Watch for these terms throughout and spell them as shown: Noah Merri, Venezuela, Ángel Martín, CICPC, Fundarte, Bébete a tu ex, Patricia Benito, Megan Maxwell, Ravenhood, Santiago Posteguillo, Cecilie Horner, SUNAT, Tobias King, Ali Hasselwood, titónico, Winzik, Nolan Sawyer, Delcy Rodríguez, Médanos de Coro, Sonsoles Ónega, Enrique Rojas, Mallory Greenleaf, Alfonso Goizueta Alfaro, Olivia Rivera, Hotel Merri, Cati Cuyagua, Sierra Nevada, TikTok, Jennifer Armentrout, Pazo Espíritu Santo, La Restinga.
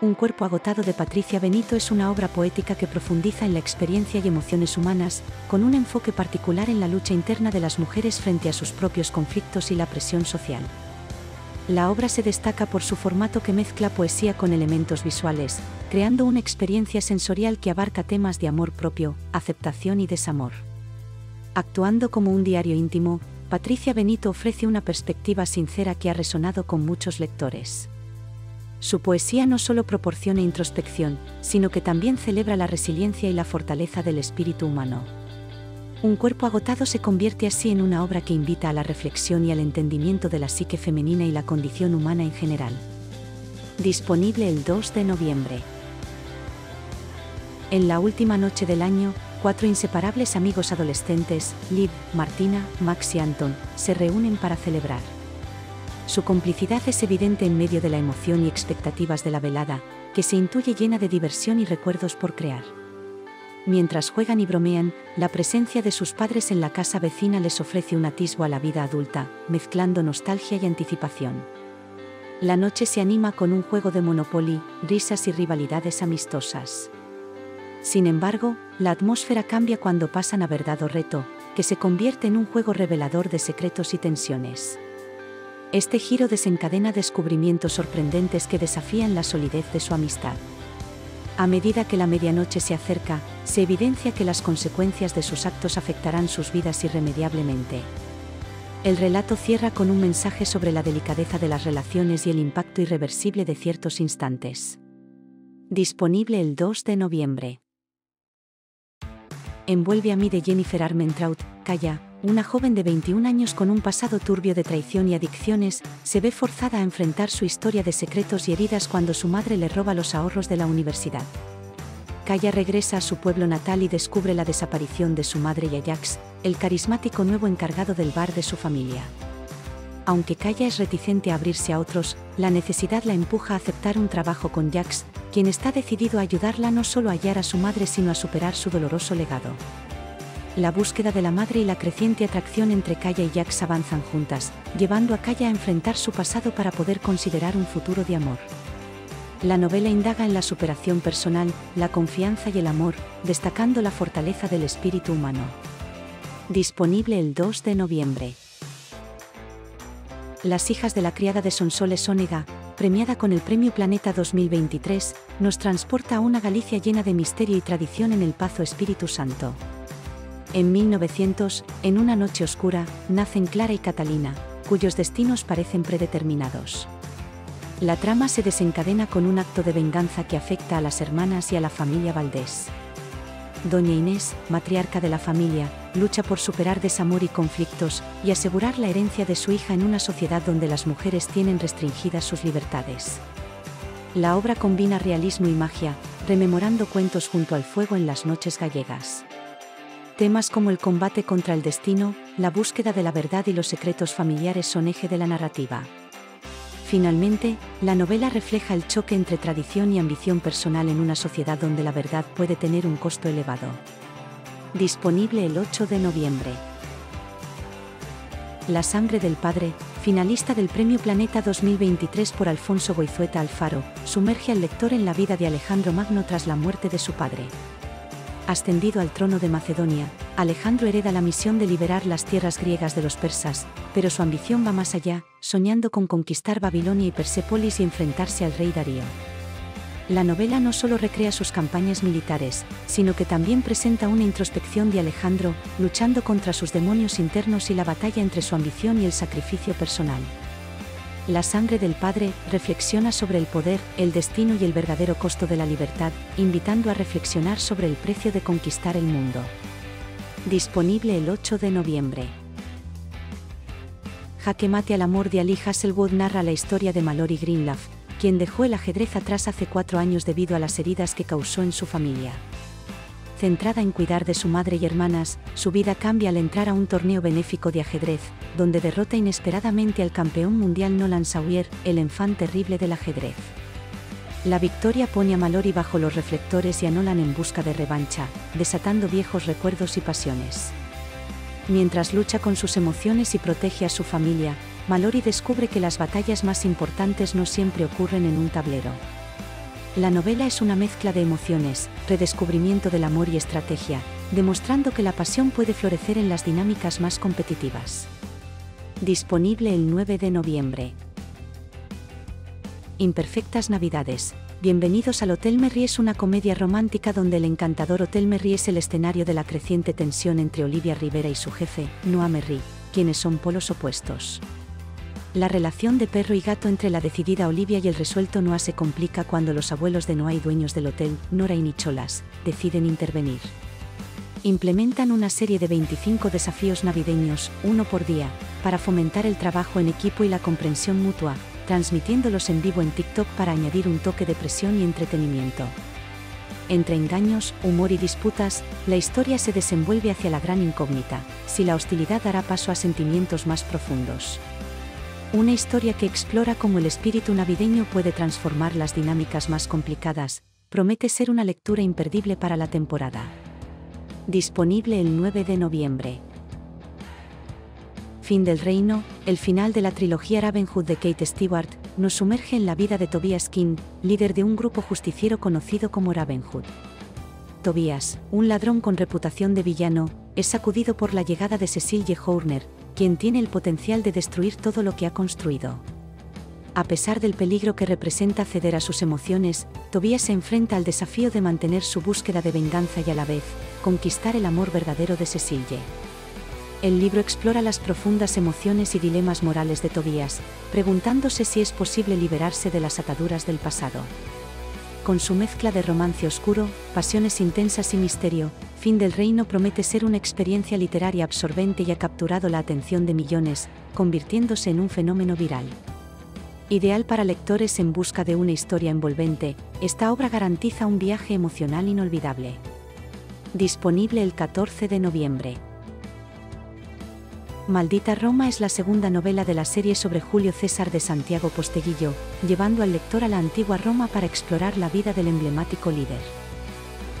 Un cuerpo agotado de Patricia Benito es una obra poética que profundiza en la experiencia y emociones humanas, con un enfoque particular en la lucha interna de las mujeres frente a sus propios conflictos y la presión social. La obra se destaca por su formato que mezcla poesía con elementos visuales, creando una experiencia sensorial que abarca temas de amor propio, aceptación y desamor. Actuando como un diario íntimo, Patricia Benito ofrece una perspectiva sincera que ha resonado con muchos lectores. Su poesía no solo proporciona introspección, sino que también celebra la resiliencia y la fortaleza del espíritu humano. Un cuerpo agotado se convierte así en una obra que invita a la reflexión y al entendimiento de la psique femenina y la condición humana en general. Disponible el 2 de noviembre. En la última noche del año, cuatro inseparables amigos adolescentes, Liv, Martina, Max y Anton, se reúnen para celebrar. Su complicidad es evidente en medio de la emoción y expectativas de la velada, que se intuye llena de diversión y recuerdos por crear. Mientras juegan y bromean, la presencia de sus padres en la casa vecina les ofrece un atisbo a la vida adulta, mezclando nostalgia y anticipación. La noche se anima con un juego de Monopoly, risas y rivalidades amistosas. Sin embargo, la atmósfera cambia cuando pasan a verdad o reto, que se convierte en un juego revelador de secretos y tensiones. Este giro desencadena descubrimientos sorprendentes que desafían la solidez de su amistad. A medida que la medianoche se acerca, se evidencia que las consecuencias de sus actos afectarán sus vidas irremediablemente. El relato cierra con un mensaje sobre la delicadeza de las relaciones y el impacto irreversible de ciertos instantes. Disponible el 2 de noviembre. Envuelve a mí de Jennifer Armentrout, Calla, una joven de 21 años con un pasado turbio de traición y adicciones, se ve forzada a enfrentar su historia de secretos y heridas cuando su madre le roba los ahorros de la universidad. Kaya regresa a su pueblo natal y descubre la desaparición de su madre y Ajax, el carismático nuevo encargado del bar de su familia. Aunque Kaya es reticente a abrirse a otros, la necesidad la empuja a aceptar un trabajo con Jax, quien está decidido a ayudarla no solo a hallar a su madre sino a superar su doloroso legado. La búsqueda de la madre y la creciente atracción entre Kaya y Jax avanzan juntas, llevando a Kaya a enfrentar su pasado para poder considerar un futuro de amor. La novela indaga en la superación personal, la confianza y el amor, destacando la fortaleza del espíritu humano. Disponible el 2 de noviembre. Las hijas de la criada de Sonsoles Ónega, premiada con el Premio Planeta 2023, nos transporta a una Galicia llena de misterio y tradición en el Pazo Espíritu Santo. En 1900, en una noche oscura, nacen Clara y Catalina, cuyos destinos parecen predeterminados. La trama se desencadena con un acto de venganza que afecta a las hermanas y a la familia Valdés. Doña Inés, matriarca de la familia, lucha por superar desamor y conflictos, y asegurar la herencia de su hija en una sociedad donde las mujeres tienen restringidas sus libertades. La obra combina realismo y magia, rememorando cuentos junto al fuego en las noches gallegas. Temas como el combate contra el destino, la búsqueda de la verdad y los secretos familiares son eje de la narrativa. Finalmente, la novela refleja el choque entre tradición y ambición personal en una sociedad donde la verdad puede tener un costo elevado. Disponible el 8 de noviembre. La sangre del padre, finalista del Premio Planeta 2023 por Alfonso Goizueta Alfaro, sumerge al lector en la vida de Alejandro Magno tras la muerte de su padre. Ascendido al trono de Macedonia, Alejandro hereda la misión de liberar las tierras griegas de los persas, pero su ambición va más allá, soñando con conquistar Babilonia y Persépolis y enfrentarse al rey Darío. La novela no solo recrea sus campañas militares, sino que también presenta una introspección de Alejandro, luchando contra sus demonios internos y la batalla entre su ambición y el sacrificio personal. La sangre del padre reflexiona sobre el poder, el destino y el verdadero costo de la libertad, invitando a reflexionar sobre el precio de conquistar el mundo. Disponible el 8 de noviembre. Jaque mate al amor de Ali Hasselwood narra la historia de Mallory Greenleaf, quien dejó el ajedrez atrás hace 4 años debido a las heridas que causó en su familia. Centrada en cuidar de su madre y hermanas, su vida cambia al entrar a un torneo benéfico de ajedrez, donde derrota inesperadamente al campeón mundial Nolan Sawyer, el enfant terrible del ajedrez. La victoria pone a Mallory bajo los reflectores y a Nolan en busca de revancha, desatando viejos recuerdos y pasiones. Mientras lucha con sus emociones y protege a su familia, Mallory descubre que las batallas más importantes no siempre ocurren en un tablero. La novela es una mezcla de emociones, redescubrimiento del amor y estrategia, demostrando que la pasión puede florecer en las dinámicas más competitivas. Disponible el 9 de noviembre. Imperfectas Navidades. Bienvenidos al Hotel Merri es una comedia romántica donde el encantador Hotel Merri es el escenario de la creciente tensión entre Olivia Rivera y su jefe, Noah Merri, quienes son polos opuestos. La relación de perro y gato entre la decidida Olivia y el resuelto Noah se complica cuando los abuelos de Noah y dueños del hotel, Nora y Nicholas, deciden intervenir. Implementan una serie de 25 desafíos navideños, uno por día, para fomentar el trabajo en equipo y la comprensión mutua, transmitiéndolos en vivo en TikTok para añadir un toque de presión y entretenimiento. Entre engaños, humor y disputas, la historia se desenvuelve hacia la gran incógnita, si la hostilidad dará paso a sentimientos más profundos. Una historia que explora cómo el espíritu navideño puede transformar las dinámicas más complicadas, promete ser una lectura imperdible para la temporada. Disponible el 9 de noviembre. Fin del Reino, el final de la trilogía Ravenhood de Kate Stewart, nos sumerge en la vida de Tobias King, líder de un grupo justiciero conocido como Ravenhood. Tobias, un ladrón con reputación de villano, es sacudido por la llegada de Cecilie Horner, quien tiene el potencial de destruir todo lo que ha construido. A pesar del peligro que representa ceder a sus emociones, Tobias se enfrenta al desafío de mantener su búsqueda de venganza y a la vez, conquistar el amor verdadero de Cecilie. El libro explora las profundas emociones y dilemas morales de Tobias, preguntándose si es posible liberarse de las ataduras del pasado. Con su mezcla de romance oscuro, pasiones intensas y misterio, Fin del Reino promete ser una experiencia literaria absorbente y ha capturado la atención de millones, convirtiéndose en un fenómeno viral. Ideal para lectores en busca de una historia envolvente, esta obra garantiza un viaje emocional inolvidable. Disponible el 14 de noviembre. Maldita Roma es la segunda novela de la serie sobre Julio César de Santiago Posteguillo, llevando al lector a la antigua Roma para explorar la vida del emblemático líder.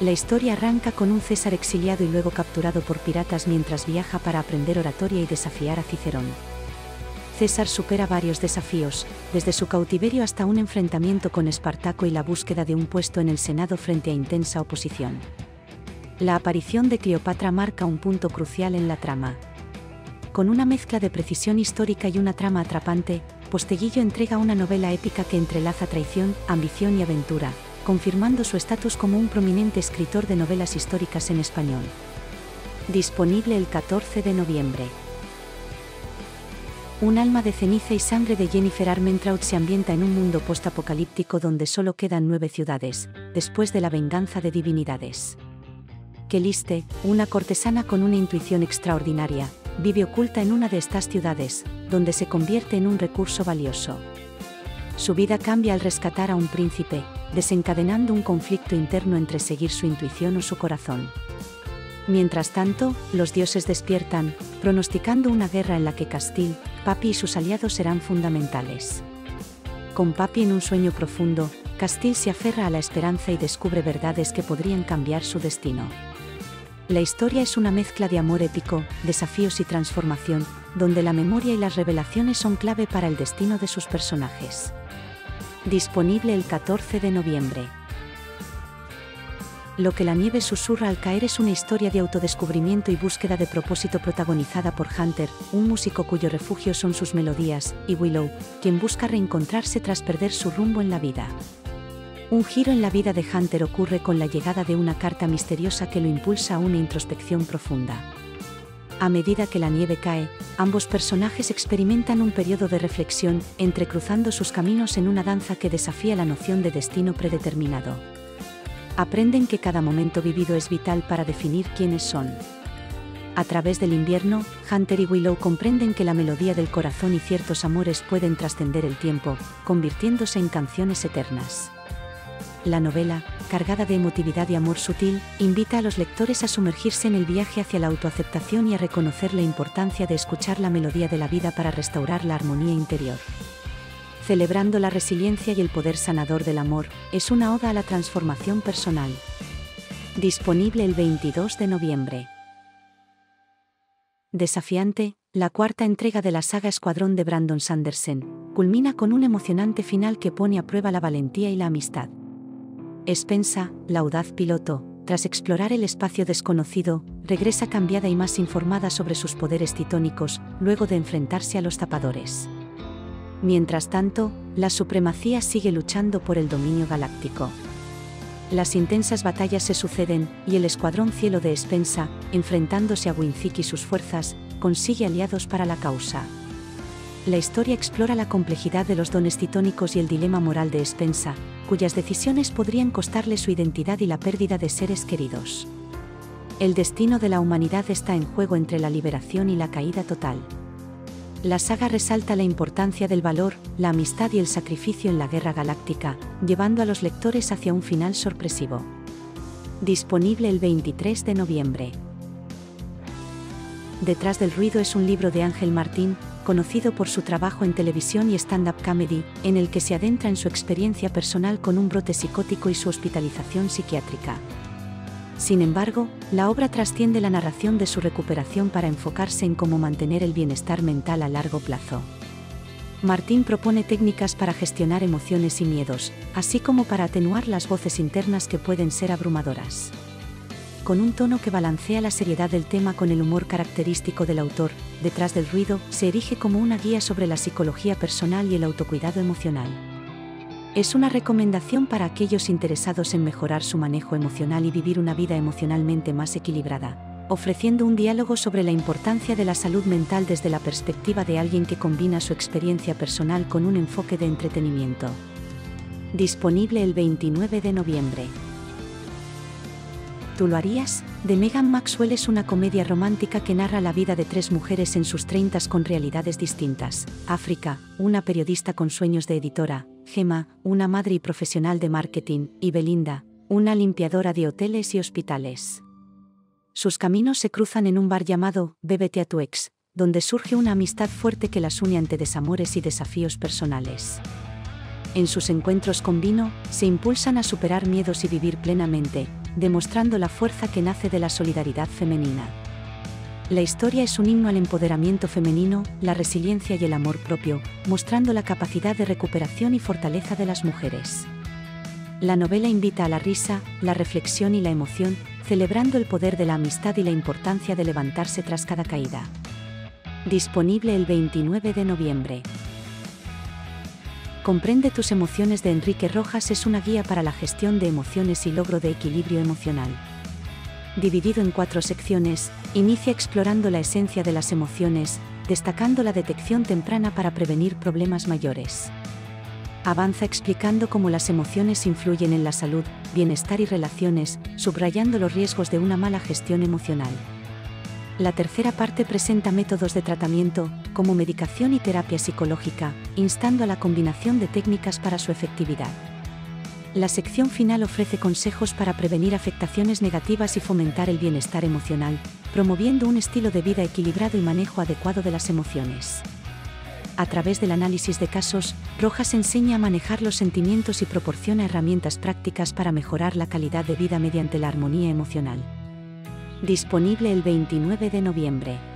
La historia arranca con un César exiliado y luego capturado por piratas mientras viaja para aprender oratoria y desafiar a Cicerón. César supera varios desafíos, desde su cautiverio hasta un enfrentamiento con Espartaco y la búsqueda de un puesto en el Senado frente a intensa oposición. La aparición de Cleopatra marca un punto crucial en la trama. Con una mezcla de precisión histórica y una trama atrapante, Posteguillo entrega una novela épica que entrelaza traición, ambición y aventura, confirmando su estatus como un prominente escritor de novelas históricas en español. Disponible el 14 de noviembre. Un alma de ceniza y sangre de Jennifer Armentrout se ambienta en un mundo postapocalíptico donde solo quedan 9 ciudades, después de la venganza de divinidades. Celeste, una cortesana con una intuición extraordinaria, vive oculta en una de estas ciudades, donde se convierte en un recurso valioso. Su vida cambia al rescatar a un príncipe, desencadenando un conflicto interno entre seguir su intuición o su corazón. Mientras tanto, los dioses despiertan, pronosticando una guerra en la que Castile, Papi y sus aliados serán fundamentales. Con Papi en un sueño profundo, Castile se aferra a la esperanza y descubre verdades que podrían cambiar su destino. La historia es una mezcla de amor épico, desafíos y transformación, donde la memoria y las revelaciones son clave para el destino de sus personajes. Disponible el 14 de noviembre. Lo que la nieve susurra al caer es una historia de autodescubrimiento y búsqueda de propósito protagonizada por Hunter, un músico cuyo refugio son sus melodías, y Willow, quien busca reencontrarse tras perder su rumbo en la vida. Un giro en la vida de Hunter ocurre con la llegada de una carta misteriosa que lo impulsa a una introspección profunda. A medida que la nieve cae, ambos personajes experimentan un periodo de reflexión, entrecruzando sus caminos en una danza que desafía la noción de destino predeterminado. Aprenden que cada momento vivido es vital para definir quiénes son. A través del invierno, Hunter y Willow comprenden que la melodía del corazón y ciertos amores pueden trascender el tiempo, convirtiéndose en canciones eternas. La novela, cargada de emotividad y amor sutil, invita a los lectores a sumergirse en el viaje hacia la autoaceptación y a reconocer la importancia de escuchar la melodía de la vida para restaurar la armonía interior. Celebrando la resiliencia y el poder sanador del amor, es una oda a la transformación personal. Disponible el 22 de noviembre. Desafiante, la cuarta entrega de la saga Escuadrón de Brandon Sanderson, culmina con un emocionante final que pone a prueba la valentía y la amistad. Spencer, la audaz piloto, tras explorar el espacio desconocido, regresa cambiada y más informada sobre sus poderes titónicos, luego de enfrentarse a los tapadores. Mientras tanto, la supremacía sigue luchando por el dominio galáctico. Las intensas batallas se suceden, y el Escuadrón Cielo de Spencer, enfrentándose a Winzik y sus fuerzas, consigue aliados para la causa. La historia explora la complejidad de los dones titónicos y el dilema moral de Spencer, cuyas decisiones podrían costarle su identidad y la pérdida de seres queridos. El destino de la humanidad está en juego entre la liberación y la caída total. La saga resalta la importancia del valor, la amistad y el sacrificio en la guerra galáctica, llevando a los lectores hacia un final sorpresivo. Disponible el 23 de noviembre. Detrás del ruido es un libro de Ángel Martín, conocido por su trabajo en televisión y stand-up comedy, en el que se adentra en su experiencia personal con un brote psicótico y su hospitalización psiquiátrica. Sin embargo, la obra trasciende la narración de su recuperación para enfocarse en cómo mantener el bienestar mental a largo plazo. Martín propone técnicas para gestionar emociones y miedos, así como para atenuar las voces internas que pueden ser abrumadoras. Con un tono que balancea la seriedad del tema con el humor característico del autor, Detrás del ruido se erige como una guía sobre la psicología personal y el autocuidado emocional. Es una recomendación para aquellos interesados en mejorar su manejo emocional y vivir una vida emocionalmente más equilibrada, ofreciendo un diálogo sobre la importancia de la salud mental desde la perspectiva de alguien que combina su experiencia personal con un enfoque de entretenimiento. Disponible el 29 de noviembre. ¿Tú lo harías? De Megan Maxwell es una comedia romántica que narra la vida de tres mujeres en sus treintas con realidades distintas. África, una periodista con sueños de editora; Gemma, una madre y profesional de marketing; y Belinda, una limpiadora de hoteles y hospitales. Sus caminos se cruzan en un bar llamado Bébete a tu ex, donde surge una amistad fuerte que las une ante desamores y desafíos personales. En sus encuentros con vino, se impulsan a superar miedos y vivir plenamente, demostrando la fuerza que nace de la solidaridad femenina. La historia es un himno al empoderamiento femenino, la resiliencia y el amor propio, mostrando la capacidad de recuperación y fortaleza de las mujeres. La novela invita a la risa, la reflexión y la emoción, celebrando el poder de la amistad y la importancia de levantarse tras cada caída. Disponible el 29 de noviembre. Comprende tus emociones de Enrique Rojas es una guía para la gestión de emociones y logro de equilibrio emocional. Dividido en 4 secciones, inicia explorando la esencia de las emociones, destacando la detección temprana para prevenir problemas mayores. Avanza explicando cómo las emociones influyen en la salud, bienestar y relaciones, subrayando los riesgos de una mala gestión emocional. La tercera parte presenta métodos de tratamiento, como medicación y terapia psicológica, instando a la combinación de técnicas para su efectividad. La sección final ofrece consejos para prevenir afectaciones negativas y fomentar el bienestar emocional, promoviendo un estilo de vida equilibrado y manejo adecuado de las emociones. A través del análisis de casos, Rojas enseña a manejar los sentimientos y proporciona herramientas prácticas para mejorar la calidad de vida mediante la armonía emocional. Disponible el 29 de noviembre.